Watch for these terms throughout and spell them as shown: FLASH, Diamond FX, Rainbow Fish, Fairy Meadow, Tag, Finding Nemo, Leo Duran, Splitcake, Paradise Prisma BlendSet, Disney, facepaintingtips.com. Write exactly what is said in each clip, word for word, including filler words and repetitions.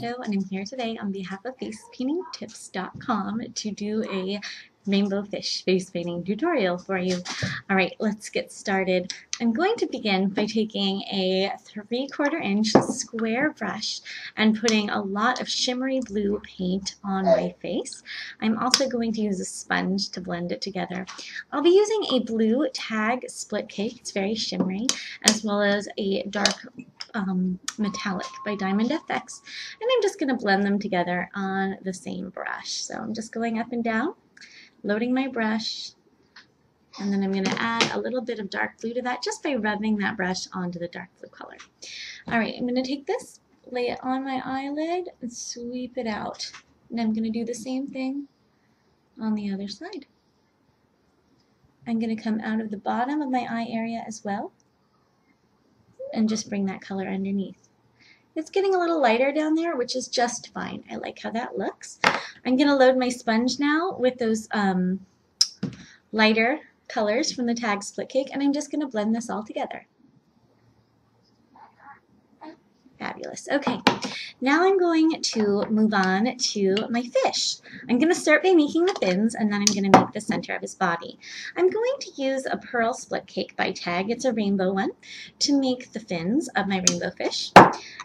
Meadow, and I'm here today on behalf of face painting tips dot com to do a rainbow fish face painting tutorial for you. Alright, let's get started. I'm going to begin by taking a three quarter inch square brush and putting a lot of shimmery blue paint on my face. I'm also going to use a sponge to blend it together. I'll be using a blue Tag split cake, it's very shimmery, as well as a dark um, metallic by Diamond F X, and I'm just going to blend them together on the same brush. So I'm just going up and down, loading my brush, and then I'm going to add a little bit of dark blue to that just by rubbing that brush onto the dark blue color. Alright, I'm going to take this, lay it on my eyelid, and sweep it out. And I'm going to do the same thing on the other side. I'm going to come out of the bottom of my eye area as well, and just bring that color underneath. It's getting a little lighter down there, which is just fine. I like how that looks. I'm going to load my sponge now with those um, lighter colors from the Tag split cake, and I'm just going to blend this all together. Fabulous. Okay, now I'm going to move on to my fish. I'm going to start by making the fins, and then I'm going to make the center of his body. I'm going to use a pearl split cake by Tag, it's a rainbow one, to make the fins of my rainbow fish.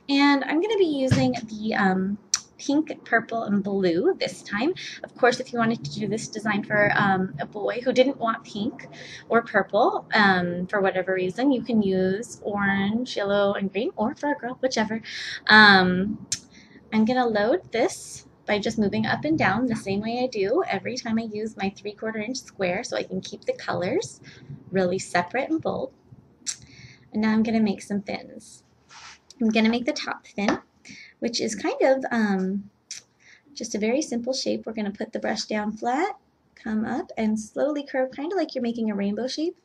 And I'm going to be using the um, pink, purple, and blue this time. Of course, if you wanted to do this design for um, a boy who didn't want pink or purple um, for whatever reason, you can use orange, yellow, and green, or for a girl, whichever. Um, I'm going to load this by just moving up and down the same way I do every time I use my three quarter inch square so I can keep the colors really separate and bold. And now I'm going to make some fins. I'm going to make the top fin, which is kind of um, just a very simple shape. We're going to put the brush down flat, come up, and slowly curve, kind of like you're making a rainbow shape,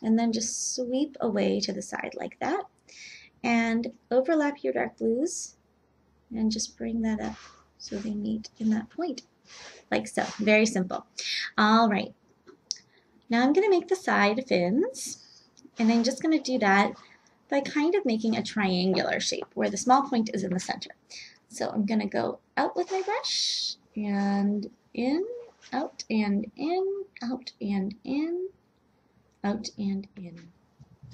and then just sweep away to the side like that. And overlap your dark blues, and just bring that up so they meet in that point, like so. Very simple. All right. Now I'm going to make the side fins, and I'm just going to do that by kind of making a triangular shape where the small point is in the center. So I'm going to go out with my brush, and in, out and in, out and in, out and in.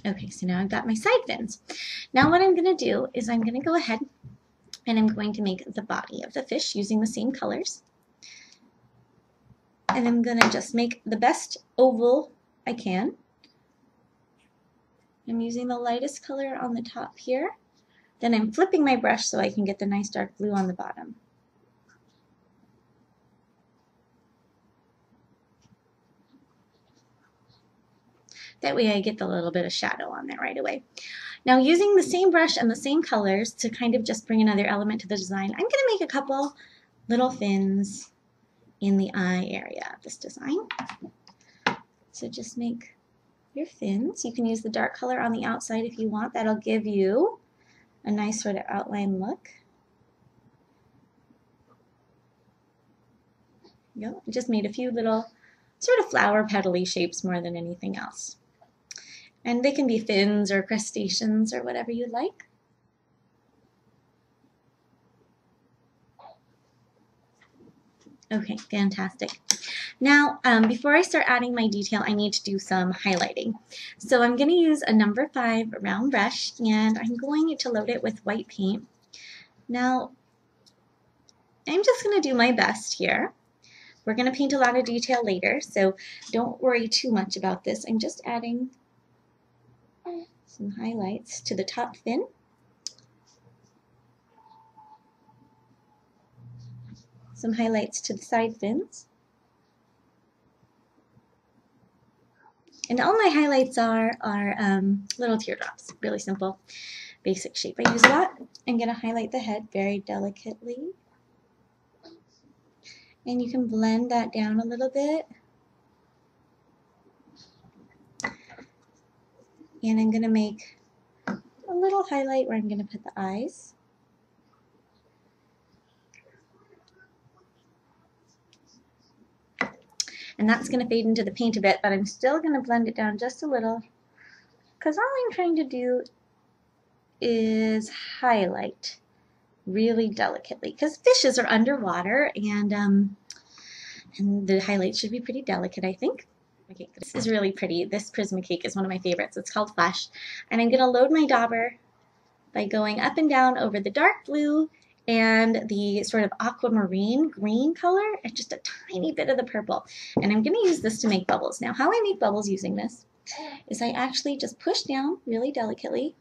Okay, so now I've got my side fins. Now what I'm going to do is I'm going to go ahead and I'm going to make the body of the fish using the same colors. And I'm going to just make the best oval I can. I'm using the lightest color on the top here. Then I'm flipping my brush so I can get the nice dark blue on the bottom. That way I get the little bit of shadow on there right away. Now using the same brush and the same colors to kind of just bring another element to the design, I'm going to make a couple little fins in the eye area of this design. So just make your fins. You can use the dark color on the outside if you want. That'll give you a nice sort of outline look. Yep, just made a few little sort of flower petal-y shapes more than anything else. And they can be fins or crustaceans or whatever you like. Okay, fantastic. Now, um, before I start adding my detail, I need to do some highlighting. So I'm going to use a number five round brush, and I'm going to load it with white paint. Now, I'm just going to do my best here. We're going to paint a lot of detail later, so don't worry too much about this. I'm just adding some highlights to the top fin. Some highlights to the side fins. And all my highlights are, are um, little teardrops, really simple, basic shape. I use a lot. I'm going to highlight the head very delicately. And you can blend that down a little bit. And I'm going to make a little highlight where I'm going to put the eyes. And that's going to fade into the paint a bit, but I'm still going to blend it down just a little because all I'm trying to do is highlight really delicately, because fishes are underwater, and um, and the highlights should be pretty delicate, I think. Okay, this is really pretty. This Prisma cake is one of my favorites. It's called FLASH, and I'm gonna load my dauber by going up and down over the dark blue and the sort of aquamarine green color and just a tiny bit of the purple. And I'm gonna use this to make bubbles. Now, how I make bubbles using this is I actually just push down really delicately,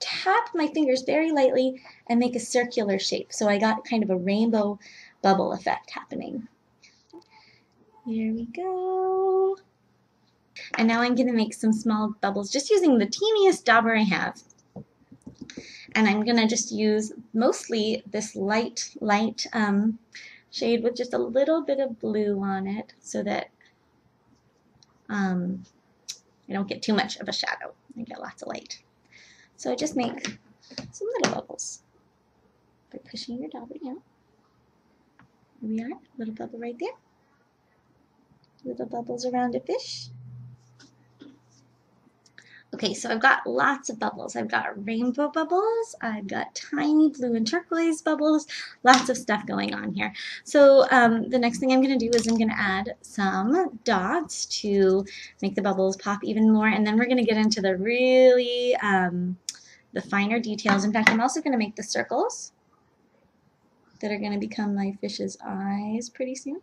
tap my fingers very lightly, and make a circular shape. So I got kind of a rainbow bubble effect happening. Here we go. And now I'm gonna make some small bubbles just using the teeniest dauber I have. And I'm gonna just use mostly this light, light um, shade with just a little bit of blue on it so that um, I don't get too much of a shadow. I get lots of light. So I just make some little bubbles by pushing your dauber down. Here we are, little bubble right there. Little bubbles around a fish. Okay, so I've got lots of bubbles. I've got rainbow bubbles, I've got tiny blue and turquoise bubbles, lots of stuff going on here. So um, the next thing I'm gonna do is I'm gonna add some dots to make the bubbles pop even more, and then we're gonna get into the really, um, the finer details. In fact, I'm also gonna make the circles that are gonna become my fish's eyes pretty soon.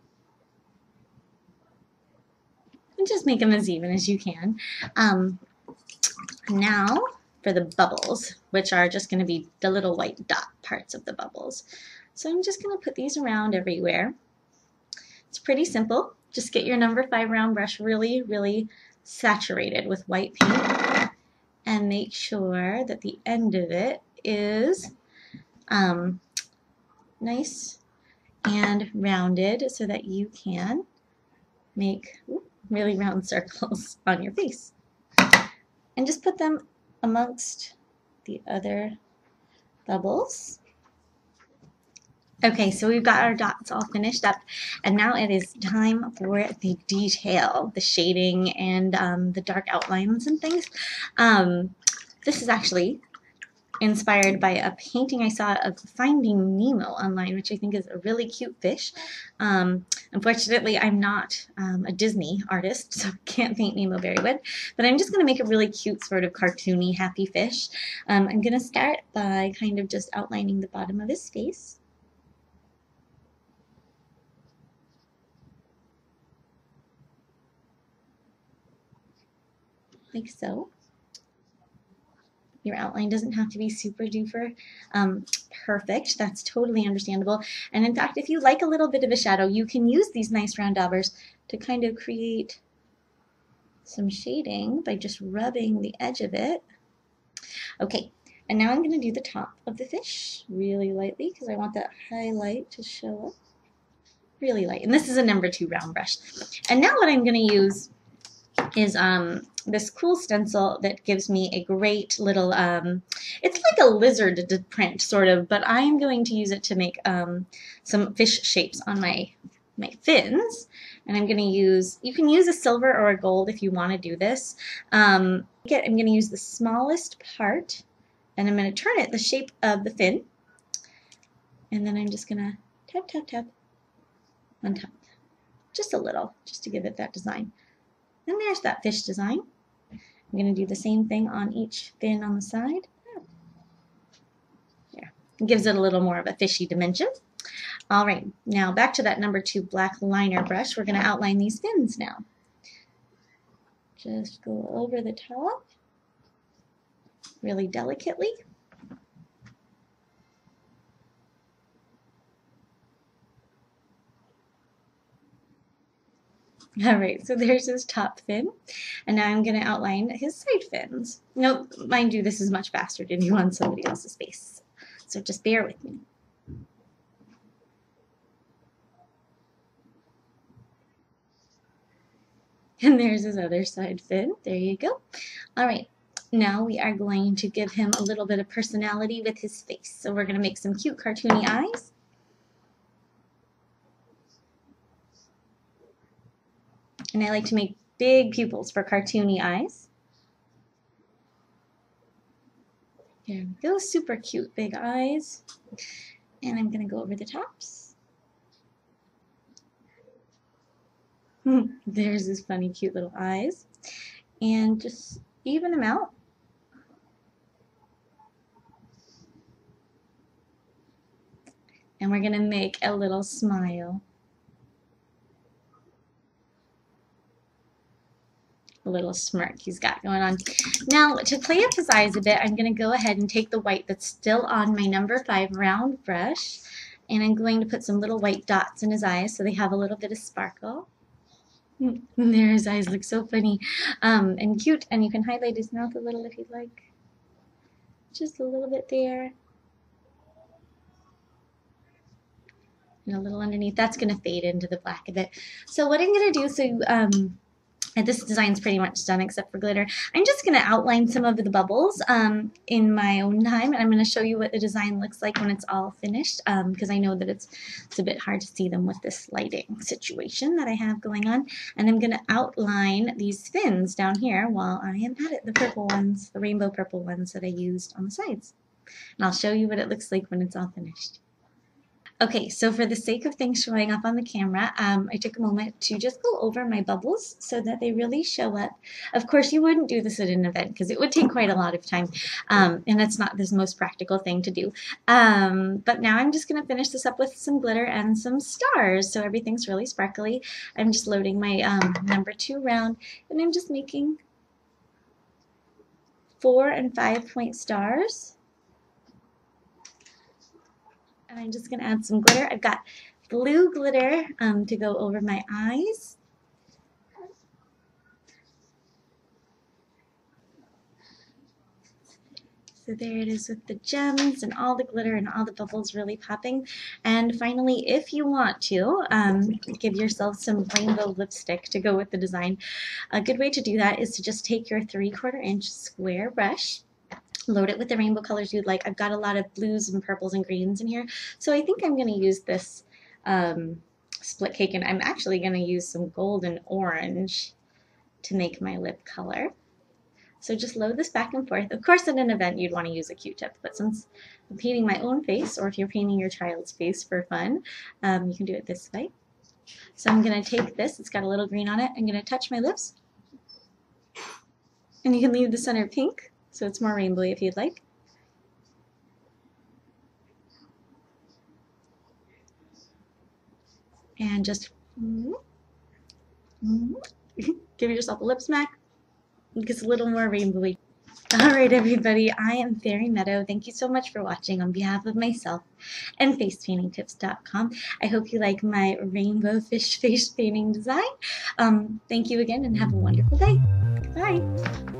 And just make them as even as you can. Um, Now for the bubbles, which are just going to be the little white dot parts of the bubbles. So I'm just going to put these around everywhere. It's pretty simple. Just get your number five round brush really, really saturated with white paint and make sure that the end of it is um, nice and rounded so that you can make really round circles on your face. And just put them amongst the other bubbles. Okay, so we've got our dots all finished up, and now it is time for the detail, the shading, and um, the dark outlines and things. Um, this is actually inspired by a painting I saw of Finding Nemo online, which I think is a really cute fish. Um, unfortunately, I'm not um, a Disney artist, so I can't paint Nemo very good, but I'm just going to make a really cute sort of cartoony, happy fish. Um, I'm going to start by kind of just outlining the bottom of his face. Like so. Your outline doesn't have to be super duper um, perfect. That's totally understandable. And in fact, if you like a little bit of a shadow, you can use these nice round daubers to kind of create some shading by just rubbing the edge of it. Okay, and now I'm gonna do the top of the fish really lightly because I want that highlight to show up really light. And this is a number two round brush. And now what I'm gonna use is um, this cool stencil that gives me a great little, um, it's like a lizard print sort of, but I'm going to use it to make um, some fish shapes on my, my fins. And I'm going to use, you can use a silver or a gold if you want to do this. Um, I'm going to use the smallest part, and I'm going to turn it the shape of the fin. And then I'm just going to tap, tap, tap on top, just a little, just to give it that design. And there's that fish design. I'm going to do the same thing on each fin on the side. There. It gives it a little more of a fishy dimension. All right, now back to that number two black liner brush. We're going to outline these fins now. Just go over the top really delicately. All right, so there's his top fin, and now I'm going to outline his side fins. Now, mind you, this is much faster to do on somebody else's face, so just bear with me. And there's his other side fin. There you go. All right, now we are going to give him a little bit of personality with his face. So we're going to make some cute cartoony eyes. And I like to make big pupils for cartoony eyes. There we go, super cute big eyes. And I'm gonna go over the tops. There's his funny cute little eyes. And just even them out. And we're gonna make a little smile. A little smirk he's got going on. Now, to play up his eyes a bit, I'm going to go ahead and take the white that's still on my number five round brush, and I'm going to put some little white dots in his eyes so they have a little bit of sparkle. And there, his eyes look so funny um, and cute, and you can highlight his mouth a little if you'd like. Just a little bit there. And a little underneath. That's going to fade into the black a bit. So what I'm going to do, so... Um, And this design's pretty much done except for glitter. I'm just going to outline some of the bubbles um, in my own time, and I'm going to show you what the design looks like when it's all finished, because um, I know that it's, it's a bit hard to see them with this lighting situation that I have going on. And I'm going to outline these fins down here while I am at it, the purple ones, the rainbow purple ones that I used on the sides. And I'll show you what it looks like when it's all finished. Okay, so for the sake of things showing up on the camera, um, I took a moment to just go over my bubbles so that they really show up. Of course, you wouldn't do this at an event because it would take quite a lot of time, um, and that's not the most practical thing to do. Um, but now I'm just going to finish this up with some glitter and some stars, so everything's really sparkly. I'm just loading my um, number two round, and I'm just making four and five point stars. And I'm just going to add some glitter. I've got blue glitter um, to go over my eyes. So there it is with the gems and all the glitter and all the bubbles really popping. And finally, if you want to, um, give yourself some rainbow lipstick to go with the design. A good way to do that is to just take your three-quarter inch square brush, load it with the rainbow colors you'd like. I've got a lot of blues and purples and greens in here, so I think I'm going to use this um, split cake, and I'm actually going to use some gold and orange to make my lip color. So just load this back and forth. Of course, at an event, you'd want to use a Q-tip, but since I'm painting my own face, or if you're painting your child's face for fun, um, you can do it this way. So I'm going to take this. It's got a little green on it. I'm going to touch my lips, and you can leave the center pink, so it's more rainbowy if you'd like. And just mm, mm, give yourself a lip smack. It gets a little more rainbowy. All right, everybody, I am Fairy Meadow. Thank you so much for watching on behalf of myself and face painting tips dot com. I hope you like my rainbow fish face painting design. Um, thank you again, and have a wonderful day. Goodbye.